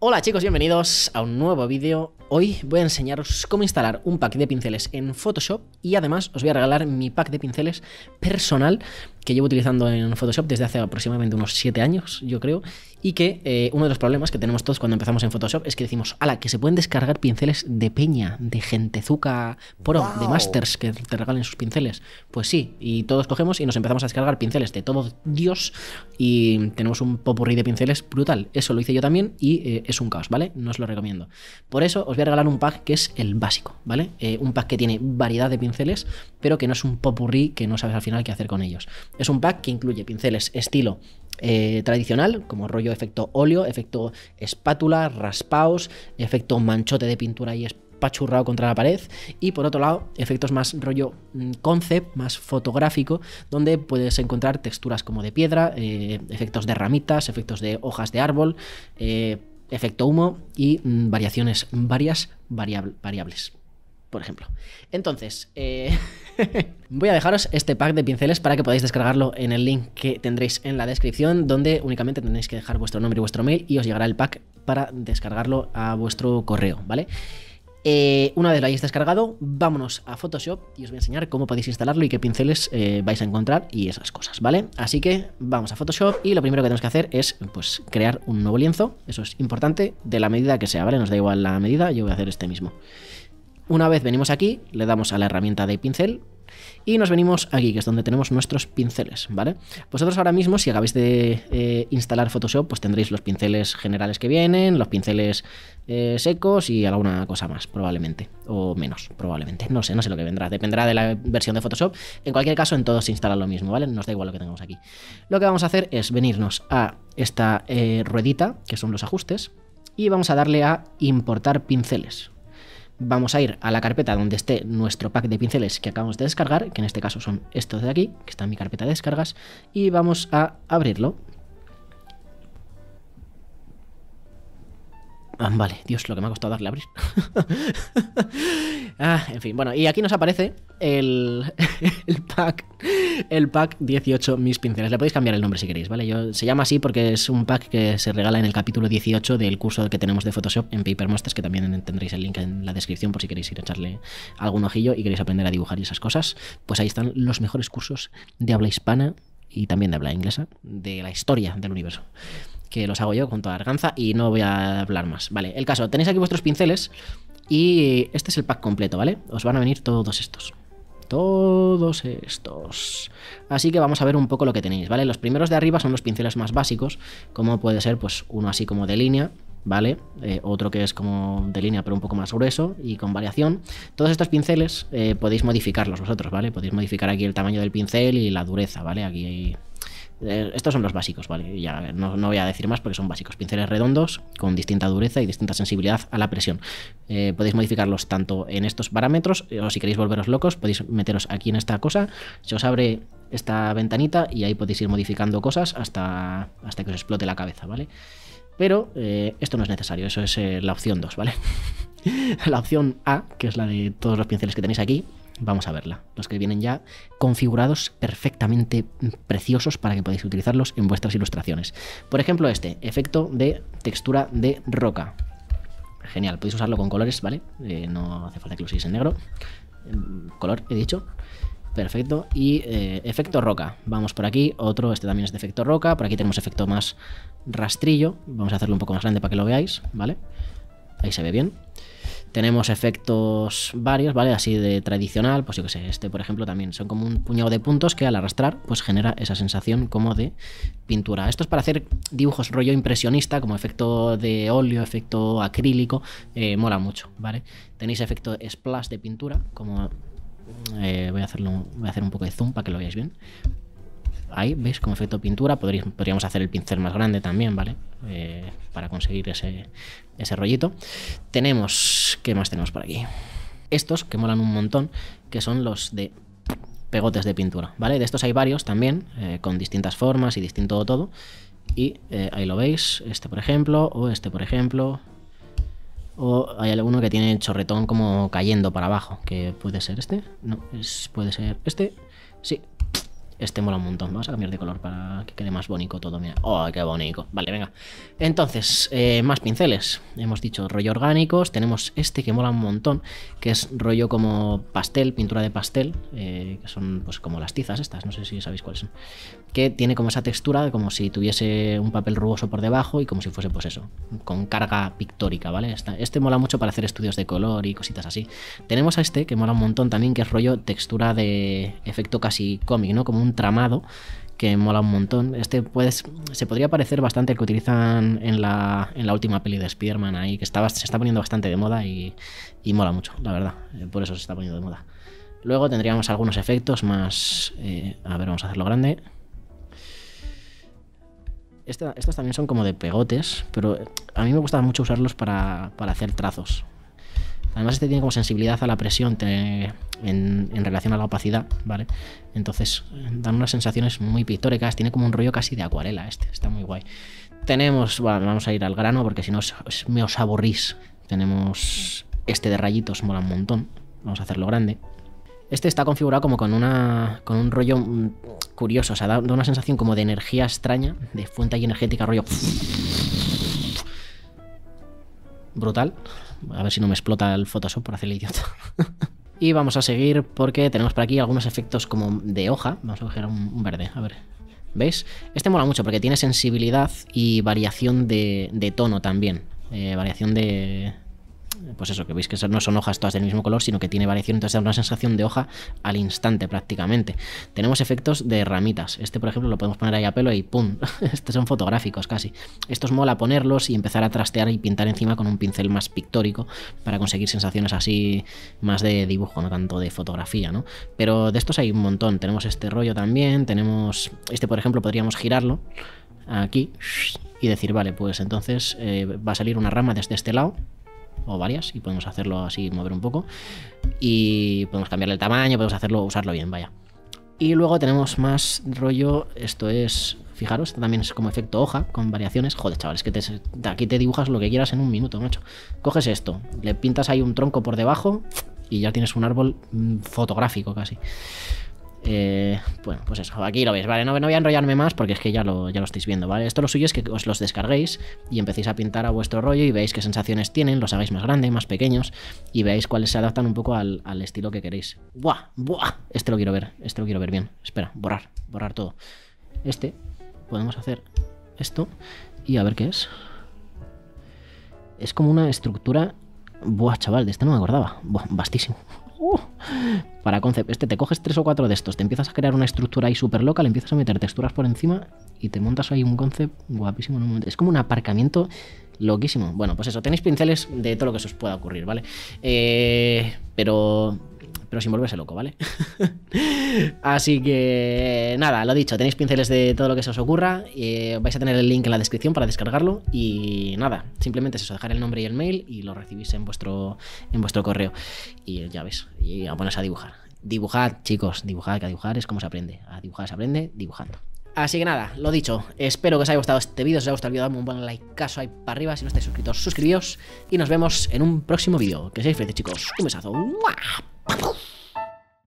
Hola chicos, bienvenidos a un nuevo vídeo. Hoy voy a enseñaros cómo instalar un pack de pinceles en Photoshop y además os voy a regalar mi pack de pinceles personal que llevo utilizando en Photoshop desde hace aproximadamente unos 7 años, yo creo, y que uno de los problemas que tenemos todos cuando empezamos en Photoshop es que decimos, ala, que se pueden descargar pinceles de peña, de gentezuca pro, wow, de masters que te regalen sus pinceles. Pues sí, y todos cogemos y nos empezamos a descargar pinceles de todo Dios y tenemos un popurrí de pinceles brutal. Eso lo hice yo también y es un caos, ¿vale? No os lo recomiendo. Por eso os voy a regalar un pack que es el básico, ¿vale? Un pack que tiene variedad de pinceles, pero que no es un popurrí que no sabes al final qué hacer con ellos. Es un pack que incluye pinceles estilo tradicional, como rollo efecto óleo, efecto espátula, raspaos, efecto manchote de pintura y pachurrado contra la pared, y por otro lado efectos más rollo concept, más fotográfico, donde puedes encontrar texturas como de piedra, efectos de ramitas, efectos de hojas de árbol, efecto humo y variaciones varias, variables, por ejemplo. Entonces, voy a dejaros este pack de pinceles para que podáis descargarlo en el link que tendréis en la descripción, donde únicamente tenéis que dejar vuestro nombre y vuestro mail y os llegará el pack para descargarlo a vuestro correo, ¿vale? Una vez lo hayáis descargado, vámonos a Photoshop y os voy a enseñar cómo podéis instalarlo y qué pinceles vais a encontrar y esas cosas, ¿vale? Así que vamos a Photoshop y lo primero que tenemos que hacer es pues crear un nuevo lienzo. Eso es importante, de la medida que sea, ¿vale? Nos da igual la medida, yo voy a hacer este mismo. Una vez venimos aquí, le damos a la herramienta de pincel y nos venimos aquí, que es donde tenemos nuestros pinceles, ¿vale? Vosotros ahora mismo, si acabáis de instalar Photoshop, pues tendréis los pinceles generales que vienen, los pinceles secos y alguna cosa más, probablemente, o menos, probablemente, no sé lo que vendrá, dependerá de la versión de Photoshop. En cualquier caso, en todos se instala lo mismo, ¿vale? Nos da igual lo que tengamos aquí. Lo que vamos a hacer es venirnos a esta ruedita, que son los ajustes, y vamos a darle a importar pinceles. Vamos a ir a la carpeta donde esté nuestro pack de pinceles que acabamos de descargar, que en este caso son estos de aquí, que está en mi carpeta de descargas, y vamos a abrirlo. Ah, vale, Dios, lo que me ha costado darle a abrir. En fin, bueno, y aquí nos aparece el pack 18 Mis Pinceles. Le podéis cambiar el nombre si queréis, ¿vale? Se llama así porque es un pack que se regala en el capítulo 18 del curso que tenemos de Photoshop en Paper Monsters, que también tendréis el link en la descripción por si queréis ir a echarle algún ojillo y queréis aprender a dibujar y esas cosas. Pues ahí están los mejores cursos de habla hispana y también de habla inglesa de la historia del universo, que los hago yo con toda arganza y no voy a hablar más. Vale, el caso, tenéis aquí vuestros pinceles y este es el pack completo, ¿vale? Os van a venir todos estos. Así que vamos a ver un poco lo que tenéis, ¿vale? Los primeros de arriba son los pinceles más básicos, como puede ser pues uno así como de línea, ¿vale? Otro que es como de línea pero un poco más grueso y con variación. Todos estos pinceles podéis modificarlos vosotros, ¿vale? Podéis modificar aquí el tamaño del pincel y la dureza, ¿vale? Aquí hay... Estos son los básicos, ¿vale? Ya no voy a decir más porque son básicos. Pinceles redondos con distinta dureza y distinta sensibilidad a la presión. Podéis modificarlos tanto en estos parámetros o si queréis volveros locos podéis meteros aquí en esta cosa. Se os abre esta ventanita y ahí podéis ir modificando cosas hasta que os explote la cabeza, ¿vale? Pero esto no es necesario, eso es la opción 2, ¿vale? La opción A, que es la de todos los pinceles que tenéis aquí. Vamos a verla, los que vienen ya configurados perfectamente preciosos para que podáis utilizarlos en vuestras ilustraciones. Por ejemplo este, efecto de textura de roca. Genial, podéis usarlo con colores, ¿vale? No hace falta que lo uséis en negro. Color, he dicho. Perfecto, y efecto roca. Vamos por aquí, otro, este también es de efecto roca. Por aquí tenemos efecto más rastrillo. Vamos a hacerlo un poco más grande para que lo veáis, ¿vale? Ahí se ve bien. Tenemos efectos varios, ¿vale? Así de tradicional, pues yo que sé, este por ejemplo también son como un puñado de puntos que al arrastrar pues genera esa sensación como de pintura. Esto es para hacer dibujos rollo impresionista, como efecto de óleo, efecto acrílico, mola mucho, ¿vale? Tenéis efecto splash de pintura, como... voy a hacer un poco de zoom para que lo veáis bien. Ahí, ¿veis? Como efecto pintura podríamos hacer el pincel más grande también, ¿vale? Para conseguir ese rollito. Tenemos... ¿Qué más tenemos por aquí? Estos, que molan un montón, que son los de pegotes de pintura, ¿vale? De estos hay varios también, con distintas formas y distinto todo. Y ahí lo veis, este por ejemplo, o este por ejemplo... O hay alguno que tiene el chorretón como cayendo para abajo, que puede ser este. No, puede ser este. Sí. Este mola un montón. Vamos a cambiar de color para que quede más bonito todo. Mira. ¡Oh, qué bonito! Vale, venga. Entonces, más pinceles. Hemos dicho rollo orgánicos. Tenemos este que mola un montón, que es rollo como pastel, pintura de pastel, que son pues como las tizas estas, no sé si sabéis cuáles son. Que tiene como esa textura, como si tuviese un papel rugoso por debajo y como si fuese pues eso, con carga pictórica, ¿vale? Este mola mucho para hacer estudios de color y cositas así. Tenemos a este que mola un montón también, que es rollo textura de efecto casi cómic, ¿no? Como un tramado que mola un montón. Este pues se podría parecer bastante al que utilizan en la última peli de Spider-Man ahí, que se está poniendo bastante de moda y mola mucho, la verdad. Por eso se está poniendo de moda. Luego tendríamos algunos efectos más... a ver, vamos a hacerlo grande. Estos también son como de pegotes, pero a mí me gusta mucho usarlos para hacer trazos. Además este tiene como sensibilidad a la presión en relación a la opacidad, ¿vale? Entonces dan unas sensaciones muy pictóricas, tiene como un rollo casi de acuarela este, está muy guay. Tenemos, bueno, vamos a ir al grano porque si no me os aburrís. Tenemos este de rayitos, mola un montón, vamos a hacerlo grande. Este está configurado como con un rollo curioso, o sea, da una sensación como de energía extraña, de fuente ahí energética, rollo... brutal. A ver si no me explota el Photoshop por hacerle idiota. Y vamos a seguir porque tenemos por aquí algunos efectos como de hoja. Vamos a coger un verde, a ver. ¿Veis? Este mola mucho porque tiene sensibilidad y variación de tono también. Variación de... pues eso, que veis que no son hojas todas del mismo color, sino que tiene variación, entonces da una sensación de hoja al instante prácticamente. Tenemos efectos de ramitas, este por ejemplo lo podemos poner ahí a pelo y ¡pum! Estos son fotográficos casi. Estos mola ponerlos y empezar a trastear y pintar encima con un pincel más pictórico para conseguir sensaciones así más de dibujo, no tanto de fotografía, ¿no? Pero de estos hay un montón, tenemos este rollo también, tenemos... este por ejemplo podríamos girarlo aquí y decir, vale, pues entonces va a salir una rama desde este lado, o varias, y podemos hacerlo así, mover un poco y podemos cambiarle el tamaño, podemos hacerlo, usarlo bien, vaya. Y luego tenemos más rollo, esto es, fijaros, también es como efecto hoja con variaciones. Joder, chavales, que aquí te dibujas lo que quieras en un minuto, macho. Coges esto, le pintas ahí un tronco por debajo y ya tienes un árbol fotográfico casi. Bueno, pues eso, aquí lo veis, vale, no voy a enrollarme más porque es que ya lo estáis viendo, ¿vale? Esto lo suyo es que os los descarguéis y empecéis a pintar a vuestro rollo y veáis qué sensaciones tienen, los hagáis más grandes, más pequeños y veáis cuáles se adaptan un poco al estilo que queréis. ¡Buah! ¡Buah! Este lo quiero ver bien. Espera, borrar todo. Este, podemos hacer esto y a ver qué es. Es como una estructura... ¡Buah, chaval! De este no me acordaba. Buah, vastísimo. Para concept, te coges 3 o 4 de estos, te empiezas a crear una estructura ahí súper loca, le empiezas a meter texturas por encima y te montas ahí un concept guapísimo en un momento. Es como un aparcamiento loquísimo. Bueno, pues eso, tenéis pinceles de todo lo que se os pueda ocurrir, ¿vale? Pero sin volverse loco, ¿vale? Así que nada, lo dicho, tenéis pinceles de todo lo que se os ocurra, vais a tener el link en la descripción para descargarlo y nada, simplemente es eso, dejar el nombre y el mail y lo recibís en vuestro correo y ya ves, y a ponerse a dibujar. Dibujad, chicos, dibujad, que a dibujar es como se aprende, a dibujar se aprende dibujando. Así que nada, lo dicho, espero que os haya gustado este vídeo, si os ha gustado el vídeo dadme un buen like, caso ahí para arriba, si no estáis suscritos, suscribíos y nos vemos en un próximo vídeo. Que seáis felices, chicos, un besazo. ¡Mua!